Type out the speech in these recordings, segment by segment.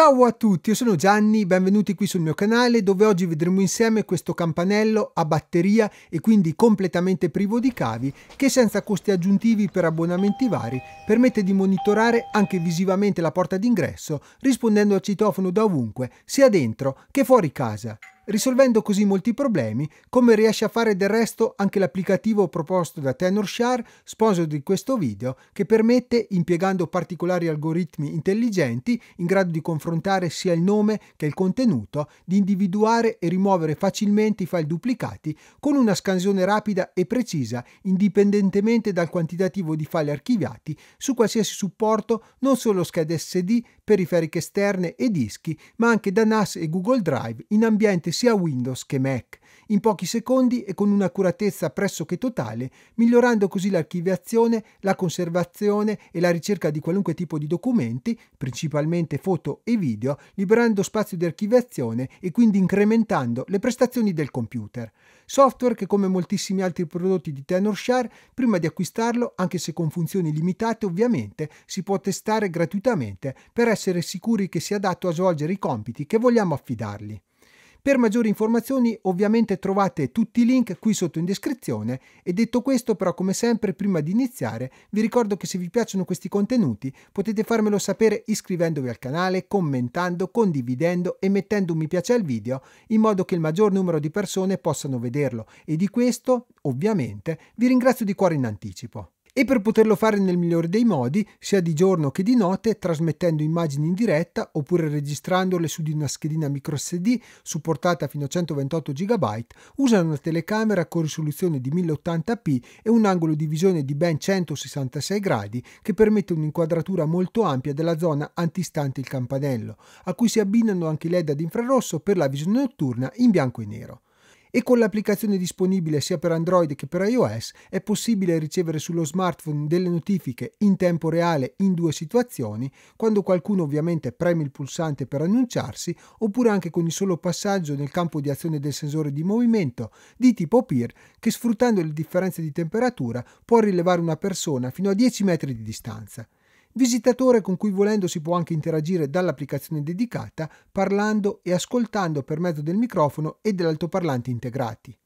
Ciao a tutti, io sono Gianni, benvenuti qui sul mio canale dove oggi vedremo insieme questo campanello a batteria e quindi completamente privo di cavi che senza costi aggiuntivi per abbonamenti vari permette di monitorare anche visivamente la porta d'ingresso rispondendo al citofono da ovunque, sia dentro che fuori casa, risolvendo così molti problemi, come riesce a fare del resto anche l'applicativo proposto da Tenorshare, sponsor di questo video, che permette, impiegando particolari algoritmi intelligenti, in grado di confrontare sia il nome che il contenuto, di individuare e rimuovere facilmente i file duplicati con una scansione rapida e precisa, indipendentemente dal quantitativo di file archiviati, su qualsiasi supporto, non solo schede SD, periferiche esterne e dischi, ma anche da NAS e Google Drive, in ambiente sia Windows che Mac, in pochi secondi e con un'accuratezza pressoché totale, migliorando così l'archiviazione, la conservazione e la ricerca di qualunque tipo di documenti, principalmente foto e video, liberando spazio di archiviazione e quindi incrementando le prestazioni del computer. Software che, come moltissimi altri prodotti di Tenorshare, prima di acquistarlo, anche se con funzioni limitate ovviamente, si può testare gratuitamente per essere sicuri che sia adatto a svolgere i compiti che vogliamo affidargli. Per maggiori informazioni ovviamente trovate tutti i link qui sotto in descrizione e detto questo però come sempre prima di iniziare vi ricordo che se vi piacciono questi contenuti potete farmelo sapere iscrivendovi al canale, commentando, condividendo e mettendo un mi piace al video in modo che il maggior numero di persone possano vederlo e di questo ovviamente vi ringrazio di cuore in anticipo. E per poterlo fare nel migliore dei modi, sia di giorno che di notte, trasmettendo immagini in diretta oppure registrandole su di una schedina microSD supportata fino a 128 GB, usa una telecamera con risoluzione di 1080p e un angolo di visione di ben 166 gradi che permette un'inquadratura molto ampia della zona antistante il campanello, a cui si abbinano anche i LED ad infrarosso per la visione notturna in bianco e nero. E con l'applicazione disponibile sia per Android che per iOS è possibile ricevere sullo smartphone delle notifiche in tempo reale in due situazioni, quando qualcuno ovviamente preme il pulsante per annunciarsi, oppure anche con il solo passaggio nel campo di azione del sensore di movimento di tipo PIR che sfruttando le differenze di temperatura può rilevare una persona fino a 10 metri di distanza. Visitatore con cui volendo si può anche interagire dall'applicazione dedicata, parlando e ascoltando per mezzo del microfono e dell'altoparlante integrati.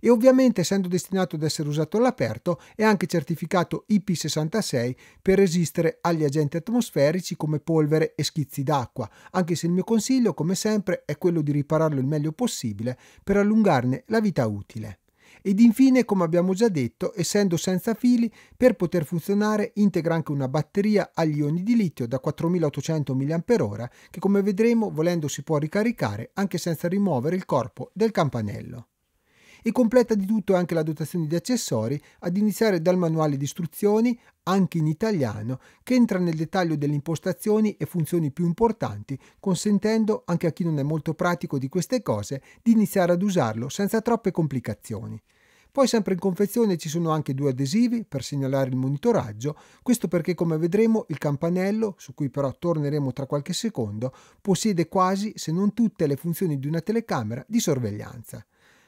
E ovviamente, essendo destinato ad essere usato all'aperto, è anche certificato IP66 per resistere agli agenti atmosferici come polvere e schizzi d'acqua, anche se il mio consiglio, come sempre, è quello di ripararlo il meglio possibile per allungarne la vita utile. Ed infine, come abbiamo già detto, essendo senza fili, per poter funzionare integra anche una batteria agli ioni di litio da 4800 mAh che, come vedremo, volendo si può ricaricare anche senza rimuovere il corpo del campanello. E completa di tutto anche la dotazione di accessori, ad iniziare dal manuale di istruzioni, anche in italiano, che entra nel dettaglio delle impostazioni e funzioni più importanti, consentendo anche a chi non è molto pratico di queste cose di iniziare ad usarlo senza troppe complicazioni. Poi sempre in confezione ci sono anche due adesivi per segnalare il monitoraggio, questo perché come vedremo il campanello, su cui però torneremo tra qualche secondo, possiede quasi se non tutte le funzioni di una telecamera di sorveglianza.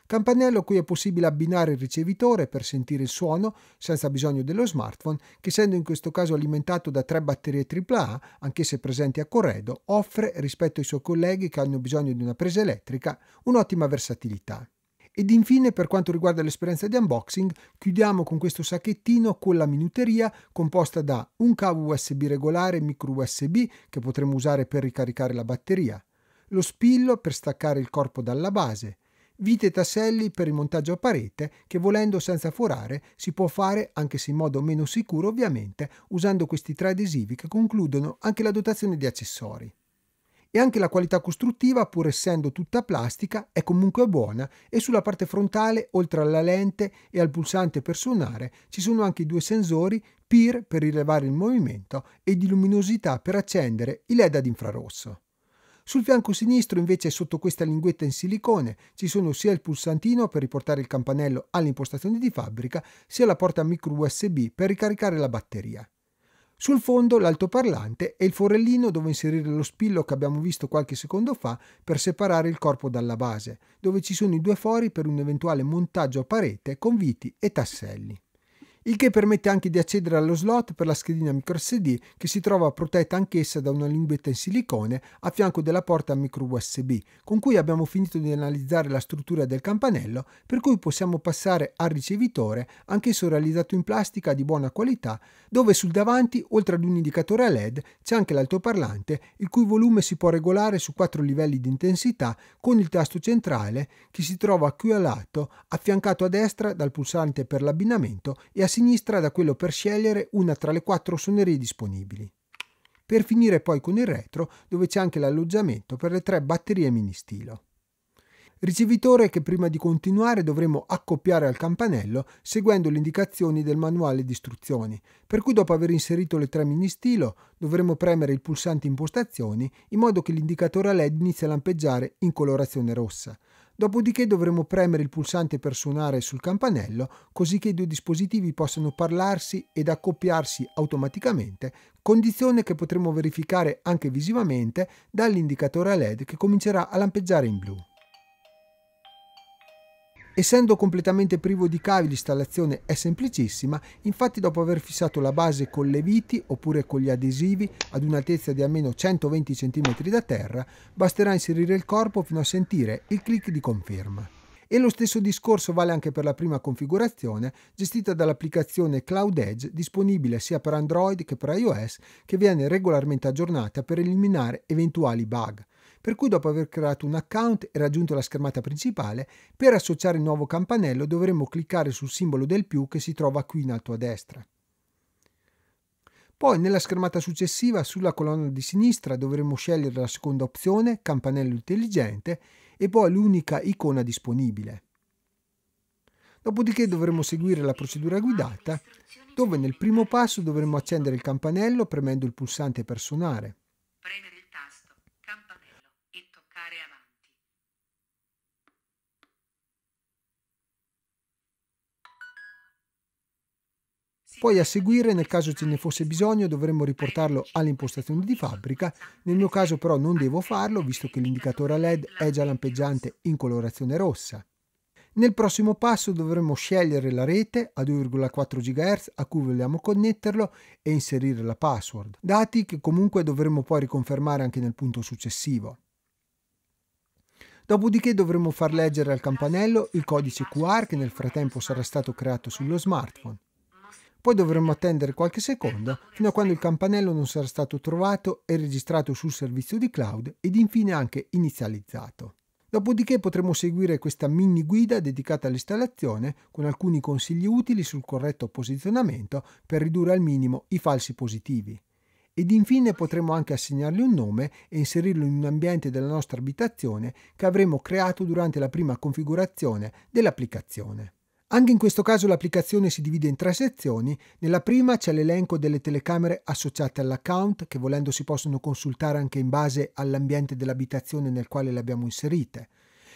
Campanello a cui è possibile abbinare il ricevitore per sentire il suono senza bisogno dello smartphone che, essendo in questo caso alimentato da 3 batterie AAA, anch'esse presenti a corredo, offre rispetto ai suoi colleghi che hanno bisogno di una presa elettrica un'ottima versatilità. Ed infine, per quanto riguarda l'esperienza di unboxing, chiudiamo con questo sacchettino con la minuteria composta da un cavo USB regolare micro USB che potremo usare per ricaricare la batteria, lo spillo per staccare il corpo dalla base, vite e tasselli per il montaggio a parete che, volendo senza forare, si può fare anche se in modo meno sicuro ovviamente, usando questi 3 adesivi che concludono anche la dotazione di accessori. E anche la qualità costruttiva, pur essendo tutta plastica, è comunque buona e sulla parte frontale, oltre alla lente e al pulsante per suonare, ci sono anche i due sensori PIR per rilevare il movimento e di luminosità per accendere i LED ad infrarosso. Sul fianco sinistro invece, sotto questa linguetta in silicone, ci sono sia il pulsantino per riportare il campanello all'impostazione di fabbrica, sia la porta micro USB per ricaricare la batteria. Sul fondo l'altoparlante e il forellino dove inserire lo spillo che abbiamo visto qualche secondo fa per separare il corpo dalla base, dove ci sono i due fori per un eventuale montaggio a parete con viti e tasselli. il che permette anche di accedere allo slot per la schedina microSD, che si trova protetta anch'essa da una linguetta in silicone a fianco della porta micro USB, con cui abbiamo finito di analizzare la struttura del campanello, per cui possiamo passare al ricevitore, anch'esso realizzato in plastica di buona qualità, dove sul davanti, oltre ad un indicatore a LED, c'è anche l'altoparlante, il cui volume si può regolare su 4 livelli di intensità con il tasto centrale, che si trova qui a lato, affiancato a destra dal pulsante per l'abbinamento e a sinistra da quello per scegliere una tra le 4 suonerie disponibili. Per finire poi con il retro, dove c'è anche l'alloggiamento per le 3 batterie mini stilo. Ricevitore che prima di continuare dovremo accoppiare al campanello seguendo le indicazioni del manuale di istruzioni, per cui dopo aver inserito le 3 mini stilo dovremo premere il pulsante impostazioni in modo che l'indicatore a LED inizi a lampeggiare in colorazione rossa. Dopodiché dovremo premere il pulsante per suonare sul campanello, così che i due dispositivi possano parlarsi ed accoppiarsi automaticamente, condizione che potremo verificare anche visivamente dall'indicatore a LED che comincerà a lampeggiare in blu. Essendo completamente privo di cavi l'installazione è semplicissima, infatti dopo aver fissato la base con le viti oppure con gli adesivi ad un'altezza di almeno 120 cm da terra, basterà inserire il corpo fino a sentire il click di conferma. E lo stesso discorso vale anche per la prima configurazione, gestita dall'applicazione Cloud Edge, disponibile sia per Android che per iOS, che viene regolarmente aggiornata per eliminare eventuali bug. Per cui dopo aver creato un account e raggiunto la schermata principale, per associare il nuovo campanello dovremo cliccare sul simbolo del più che si trova qui in alto a destra. Poi nella schermata successiva, sulla colonna di sinistra, dovremo scegliere la seconda opzione, campanello intelligente, e poi l'unica icona disponibile. Dopodiché dovremo seguire la procedura guidata, dove nel primo passo dovremo accendere il campanello premendo il pulsante per suonare. Poi a seguire, nel caso ce ne fosse bisogno, dovremmo riportarlo alle impostazioni di fabbrica. Nel mio caso però non devo farlo, visto che l'indicatore a LED è già lampeggiante in colorazione rossa. Nel prossimo passo dovremo scegliere la rete a 2,4 GHz a cui vogliamo connetterlo e inserire la password, dati che comunque dovremo poi riconfermare anche nel punto successivo. Dopodiché dovremo far leggere al campanello il codice QR che nel frattempo sarà stato creato sullo smartphone. Poi dovremo attendere qualche secondo fino a quando il campanello non sarà stato trovato e registrato sul servizio di cloud ed infine anche inizializzato. Dopodiché potremo seguire questa mini guida dedicata all'installazione con alcuni consigli utili sul corretto posizionamento per ridurre al minimo i falsi positivi. Ed infine potremo anche assegnargli un nome e inserirlo in un ambiente della nostra abitazione che avremo creato durante la prima configurazione dell'applicazione. Anche in questo caso l'applicazione si divide in 3 sezioni. Nella prima c'è l'elenco delle telecamere associate all'account, che volendo si possono consultare anche in base all'ambiente dell'abitazione nel quale le abbiamo inserite.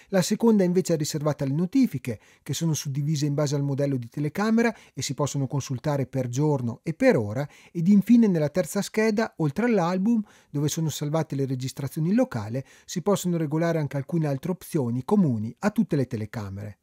La seconda invece è riservata alle notifiche, che sono suddivise in base al modello di telecamera e si possono consultare per giorno e per ora, ed infine nella terza scheda, oltre all'album, dove sono salvate le registrazioni in locale, si possono regolare anche alcune altre opzioni comuni a tutte le telecamere.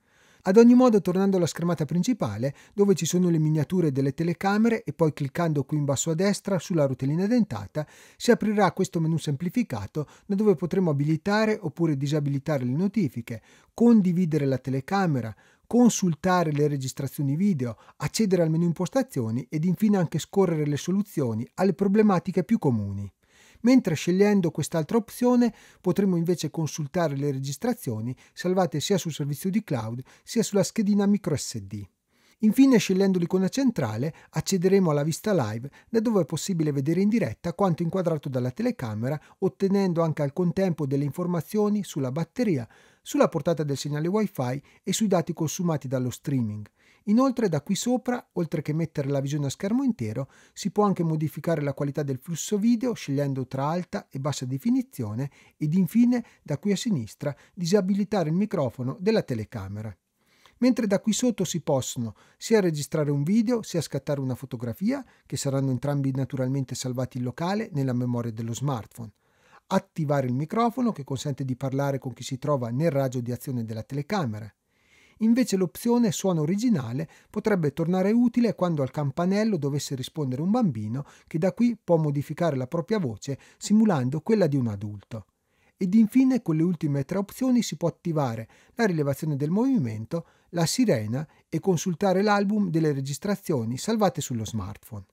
Ad ogni modo, tornando alla schermata principale, dove ci sono le miniature delle telecamere e poi cliccando qui in basso a destra sulla rotellina dentata, si aprirà questo menu semplificato da dove potremo abilitare oppure disabilitare le notifiche, condividere la telecamera, consultare le registrazioni video, accedere al menu impostazioni ed infine anche scorrere le soluzioni alle problematiche più comuni. Mentre scegliendo quest'altra opzione potremo invece consultare le registrazioni salvate sia sul servizio di cloud sia sulla schedina microSD. Infine, scegliendo l'icona centrale, accederemo alla vista live, da dove è possibile vedere in diretta quanto inquadrato dalla telecamera, ottenendo anche al contempo delle informazioni sulla batteria, sulla portata del segnale wifi e sui dati consumati dallo streaming. Inoltre da qui sopra, oltre che mettere la visione a schermo intero, si può anche modificare la qualità del flusso video scegliendo tra alta e bassa definizione ed infine da qui a sinistra disabilitare il microfono della telecamera. Mentre da qui sotto si possono sia registrare un video sia scattare una fotografia, che saranno entrambi naturalmente salvati in locale nella memoria dello smartphone. Attivare il microfono che consente di parlare con chi si trova nel raggio di azione della telecamera. Invece l'opzione suono originale potrebbe tornare utile quando al campanello dovesse rispondere un bambino, che da qui può modificare la propria voce simulando quella di un adulto. Ed infine con le ultime tre opzioni si può attivare la rilevazione del movimento, la sirena e consultare l'album delle registrazioni salvate sullo smartphone.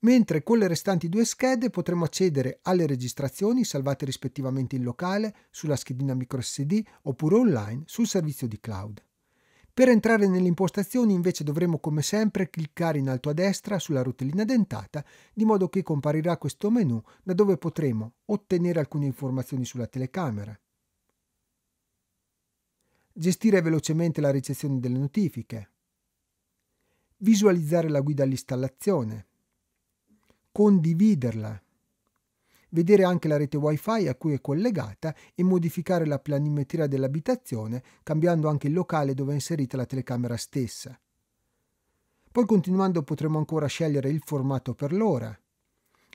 Mentre con le restanti due schede potremo accedere alle registrazioni salvate rispettivamente in locale, sulla schedina microSD oppure online sul servizio di cloud. Per entrare nelle impostazioni invece dovremo come sempre cliccare in alto a destra sulla rotellina dentata, di modo che comparirà questo menu da dove potremo ottenere alcune informazioni sulla telecamera, gestire velocemente la ricezione delle notifiche, visualizzare la guida all'installazione, condividerla, vedere anche la rete wifi a cui è collegata e modificare la planimetria dell'abitazione cambiando anche il locale dove è inserita la telecamera stessa. Poi continuando potremo ancora scegliere il formato per l'ora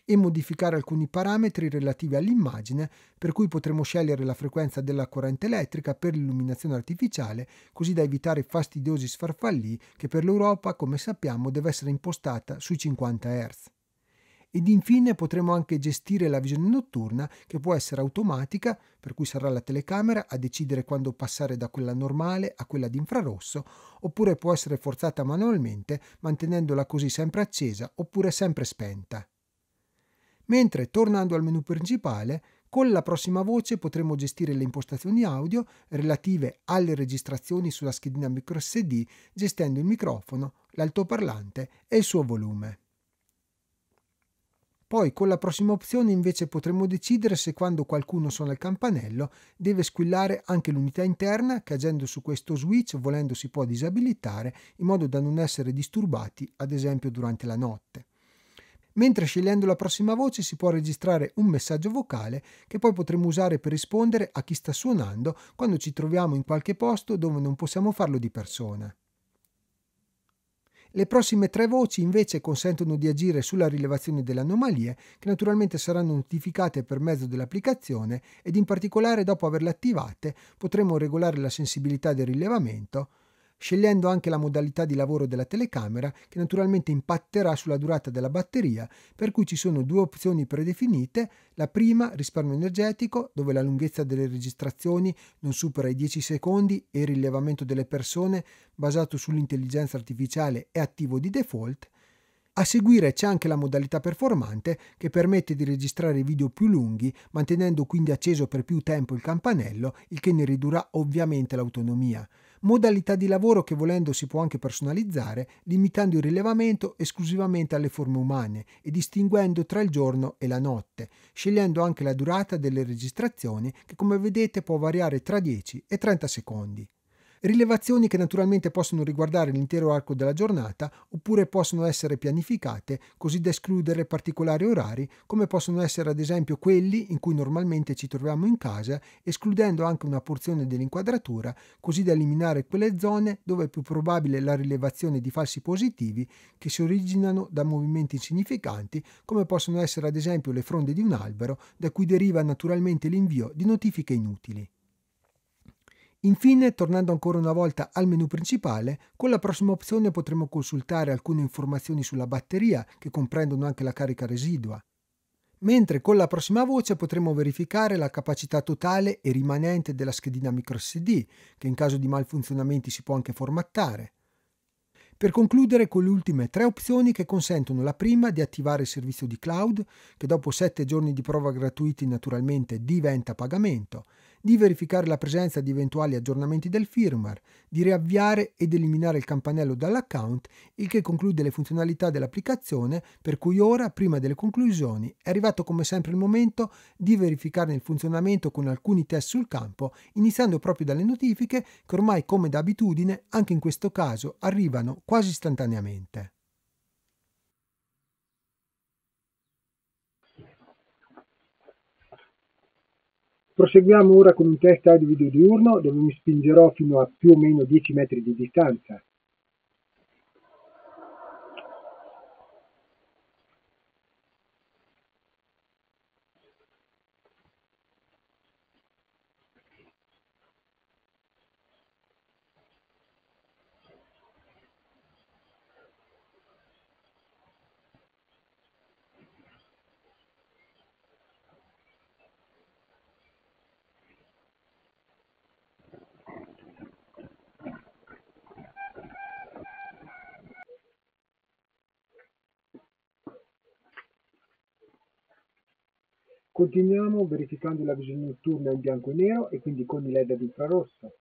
e modificare alcuni parametri relativi all'immagine, per cui potremo scegliere la frequenza della corrente elettrica per l'illuminazione artificiale, così da evitare fastidiosi sfarfallii che per l'Europa, come sappiamo, deve essere impostata sui 50 Hz. Ed infine potremo anche gestire la visione notturna, che può essere automatica, per cui sarà la telecamera a decidere quando passare da quella normale a quella di infrarosso, oppure può essere forzata manualmente mantenendola così sempre accesa oppure sempre spenta. Mentre tornando al menu principale, con la prossima voce potremo gestire le impostazioni audio relative alle registrazioni sulla schedina microSD, gestendo il microfono, l'altoparlante e il suo volume. Poi con la prossima opzione invece potremo decidere se quando qualcuno suona il campanello deve squillare anche l'unità interna, che agendo su questo switch volendo si può disabilitare in modo da non essere disturbati ad esempio durante la notte. Mentre scegliendo la prossima voce si può registrare un messaggio vocale che poi potremo usare per rispondere a chi sta suonando quando ci troviamo in qualche posto dove non possiamo farlo di persona. Le prossime tre voci invece consentono di agire sulla rilevazione delle anomalie, che naturalmente saranno notificate per mezzo dell'applicazione, ed in particolare dopo averle attivate potremo regolare la sensibilità del rilevamento, scegliendo anche la modalità di lavoro della telecamera, che naturalmente impatterà sulla durata della batteria, per cui ci sono due opzioni predefinite: la prima, risparmio energetico, dove la lunghezza delle registrazioni non supera i 10 secondi e il rilevamento delle persone basato sull'intelligenza artificiale è attivo di default. A seguire c'è anche la modalità performante, che permette di registrare video più lunghi mantenendo quindi acceso per più tempo il campanello, il che ne ridurrà ovviamente l'autonomia. Modalità di lavoro che volendo si può anche personalizzare, limitando il rilevamento esclusivamente alle forme umane e distinguendo tra il giorno e la notte, scegliendo anche la durata delle registrazioni, che come vedete può variare tra 10 e 30 secondi. Rilevazioni che naturalmente possono riguardare l'intero arco della giornata oppure possono essere pianificate, così da escludere particolari orari, come possono essere ad esempio quelli in cui normalmente ci troviamo in casa, escludendo anche una porzione dell'inquadratura, così da eliminare quelle zone dove è più probabile la rilevazione di falsi positivi che si originano da movimenti insignificanti, come possono essere ad esempio le fronde di un albero, da cui deriva naturalmente l'invio di notifiche inutili. Infine, tornando ancora una volta al menu principale, con la prossima opzione potremo consultare alcune informazioni sulla batteria, che comprendono anche la carica residua. Mentre con la prossima voce potremo verificare la capacità totale e rimanente della schedina microSD, che in caso di malfunzionamenti si può anche formattare. Per concludere con le ultime tre opzioni, che consentono la prima di attivare il servizio di cloud, che dopo 7 giorni di prova gratuiti naturalmente diventa pagamento, di verificare la presenza di eventuali aggiornamenti del firmware, di riavviare ed eliminare il campanello dall'account, il che conclude le funzionalità dell'applicazione, per cui ora, prima delle conclusioni, è arrivato come sempre il momento di verificarne il funzionamento con alcuni test sul campo, iniziando proprio dalle notifiche che ormai, come da abitudine, anche in questo caso arrivano quasi istantaneamente. Proseguiamo ora con un test audio video diurno, dove mi spingerò fino a più o meno 10 metri di distanza. Continuiamo verificando la visione notturna in bianco e nero e quindi con i LED ad infrarosso.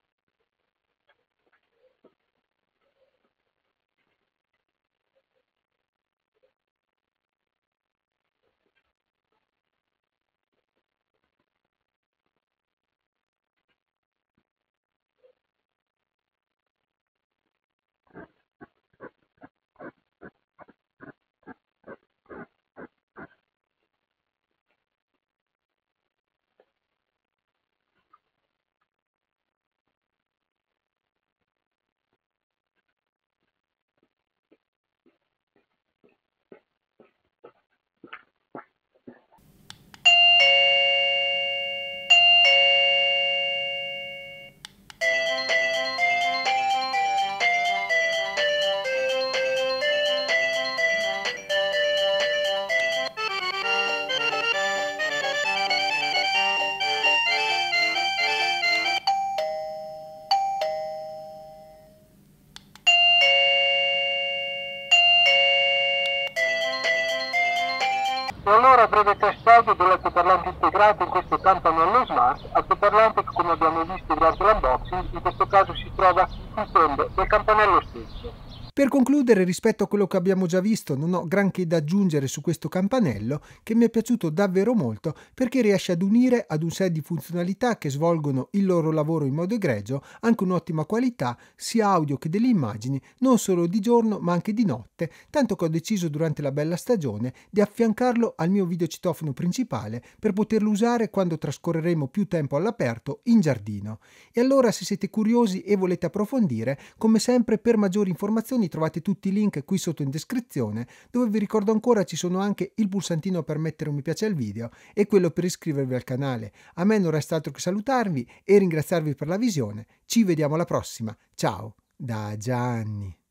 Allora, breve testaggio dell'altoparlante integrato, in questo caso non lo smart, altoparlante che, come abbiamo visto durante l'unboxing, in questo caso si trova sul fondo del campanello stesso. Per concludere, rispetto a quello che abbiamo già visto, non ho granché da aggiungere su questo campanello, che mi è piaciuto davvero molto perché riesce ad unire ad un set di funzionalità che svolgono il loro lavoro in modo egregio anche un'ottima qualità sia audio che delle immagini, non solo di giorno ma anche di notte, tanto che ho deciso durante la bella stagione di affiancarlo al mio videocitofono principale per poterlo usare quando trascorreremo più tempo all'aperto in giardino. E allora, se siete curiosi e volete approfondire, come sempre per maggiori informazioni trovate tutti i link qui sotto in descrizione, dove vi ricordo ancora ci sono anche il pulsantino per mettere un mi piace al video e quello per iscrivervi al canale. A me non resta altro che salutarvi e ringraziarvi per la visione. Ci vediamo alla prossima. Ciao da Gianni.